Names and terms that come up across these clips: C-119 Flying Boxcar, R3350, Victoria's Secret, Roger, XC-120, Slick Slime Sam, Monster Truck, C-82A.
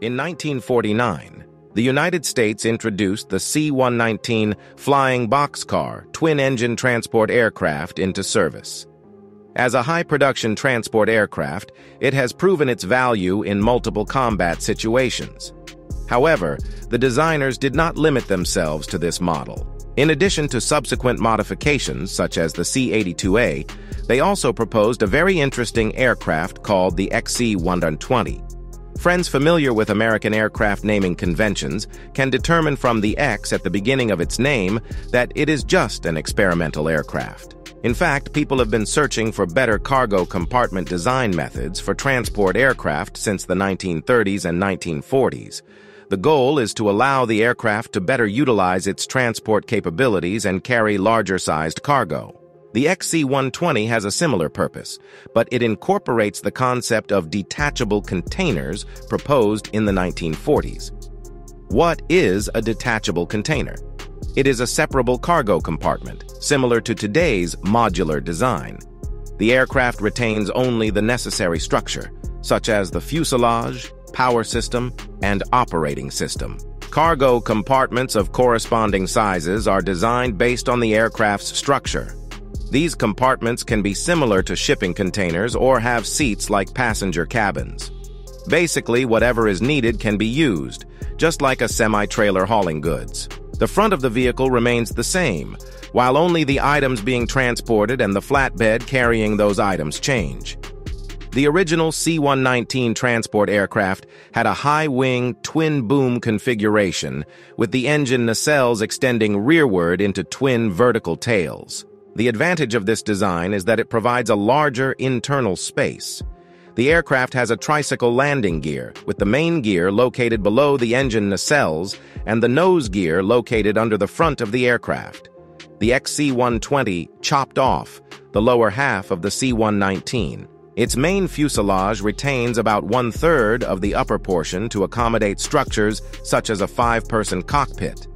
In 1949, the United States introduced the C-119 Flying Boxcar twin-engine transport aircraft into service. As a high-production transport aircraft, it has proven its value in multiple combat situations. However, the designers did not limit themselves to this model. In addition to subsequent modifications, such as the C-82A, they also proposed a very interesting aircraft called the XC-120. Friends familiar with American aircraft naming conventions can determine from the X at the beginning of its name that it is just an experimental aircraft. In fact, people have been searching for better cargo compartment design methods for transport aircraft since the 1930s and 1940s. The goal is to allow the aircraft to better utilize its transport capabilities and carry larger-sized cargo. The XC-120 has a similar purpose, but it incorporates the concept of detachable containers proposed in the 1940s. What is a detachable container? It is a separable cargo compartment, similar to today's modular design. The aircraft retains only the necessary structure, such as the fuselage, power system, and operating system. Cargo compartments of corresponding sizes are designed based on the aircraft's structure. These compartments can be similar to shipping containers or have seats like passenger cabins. Basically, whatever is needed can be used, just like a semi-trailer hauling goods. The front of the vehicle remains the same, while only the items being transported and the flatbed carrying those items change. The original C-119 transport aircraft had a high-wing, twin-boom configuration, with the engine nacelles extending rearward into twin vertical tails. The advantage of this design is that it provides a larger internal space. The aircraft has a tricycle landing gear, with the main gear located below the engine nacelles and the nose gear located under the front of the aircraft. The XC-120 chopped off the lower half of the C-119. Its main fuselage retains about one-third of the upper portion to accommodate structures such as a five-person cockpit.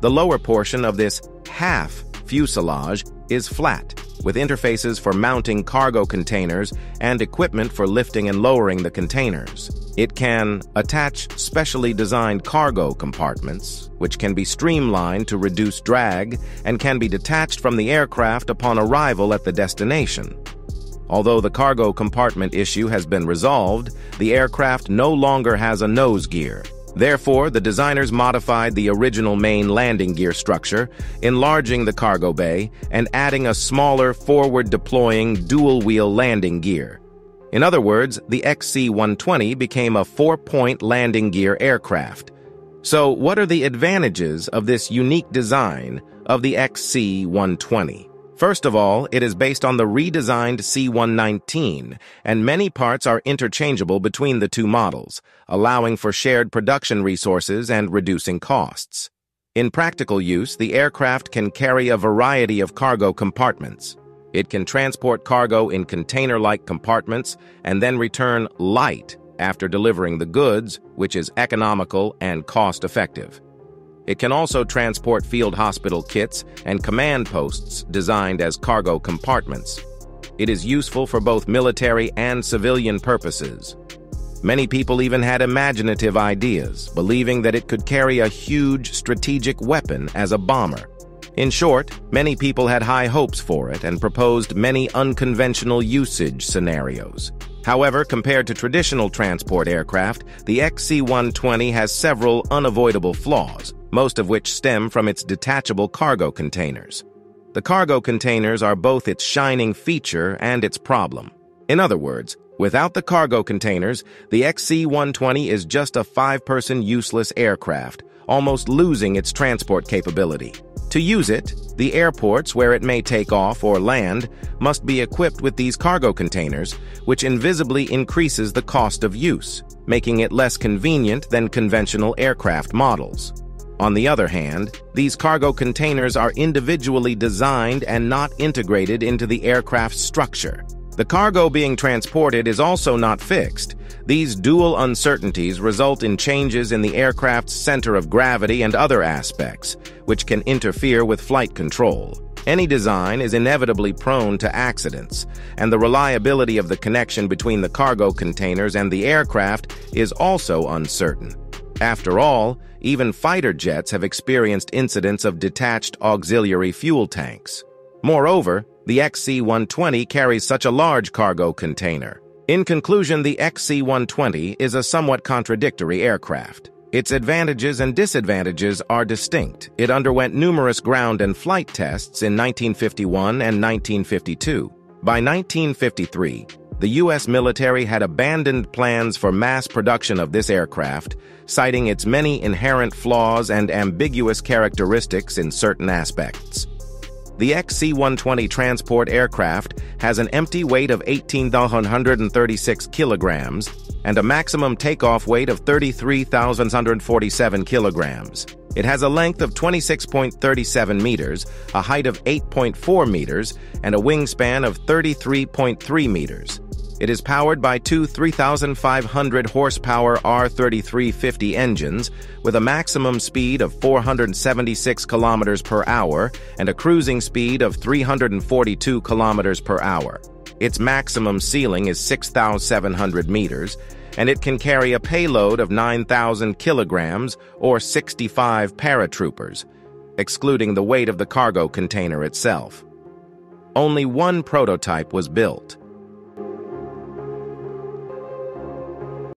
The lower portion of this half fuselage is flat, with interfaces for mounting cargo containers and equipment for lifting and lowering the containers. It can attach specially designed cargo compartments, which can be streamlined to reduce drag and can be detached from the aircraft upon arrival at the destination. Although the cargo compartment issue has been resolved, the aircraft no longer has a nose gear. Therefore, the designers modified the original main landing gear structure, enlarging the cargo bay and adding a smaller forward-deploying dual-wheel landing gear. In other words, the XC-120 became a four-point landing gear aircraft. So, what are the advantages of this unique design of the XC-120? First of all, it is based on the redesigned C-119, and many parts are interchangeable between the two models, allowing for shared production resources and reducing costs. In practical use, the aircraft can carry a variety of cargo compartments. It can transport cargo in container-like compartments and then return light after delivering the goods, which is economical and cost-effective. It can also transport field hospital kits and command posts designed as cargo compartments. It is useful for both military and civilian purposes. Many people even had imaginative ideas, believing that it could carry a huge strategic weapon as a bomber. In short, many people had high hopes for it and proposed many unconventional usage scenarios. However, compared to traditional transport aircraft, the XC-120 has several unavoidable flaws, most of which stem from its detachable cargo containers. The cargo containers are both its shining feature and its problem. In other words, without the cargo containers, the XC-120 is just a five-person useless aircraft, almost losing its transport capability. To use it, the airports where it may take off or land must be equipped with these cargo containers, which invisibly increases the cost of use, making it less convenient than conventional aircraft models. On the other hand, these cargo containers are individually designed and not integrated into the aircraft's structure. The cargo being transported is also not fixed. These dual uncertainties result in changes in the aircraft's center of gravity and other aspects, which can interfere with flight control. Any design is inevitably prone to accidents, and the reliability of the connection between the cargo containers and the aircraft is also uncertain. After all, even fighter jets have experienced incidents of detached auxiliary fuel tanks. Moreover, the XC-120 carries such a large cargo container. In conclusion, the XC-120 is a somewhat contradictory aircraft. Its advantages and disadvantages are distinct. It underwent numerous ground and flight tests in 1951 and 1952. By 1953, the U.S. military had abandoned plans for mass production of this aircraft, citing its many inherent flaws and ambiguous characteristics in certain aspects. The XC-120 transport aircraft has an empty weight of 18,136 kilograms and a maximum takeoff weight of 33,147 kilograms. It has a length of 26.37 meters, a height of 8.4 meters, and a wingspan of 33.3 meters. It is powered by two 3,500 horsepower R3350 engines with a maximum speed of 476 kilometers per hour and a cruising speed of 342 kilometers per hour. Its maximum ceiling is 6,700 meters, and it can carry a payload of 9,000 kilograms or 65 paratroopers, excluding the weight of the cargo container itself. Only one prototype was built.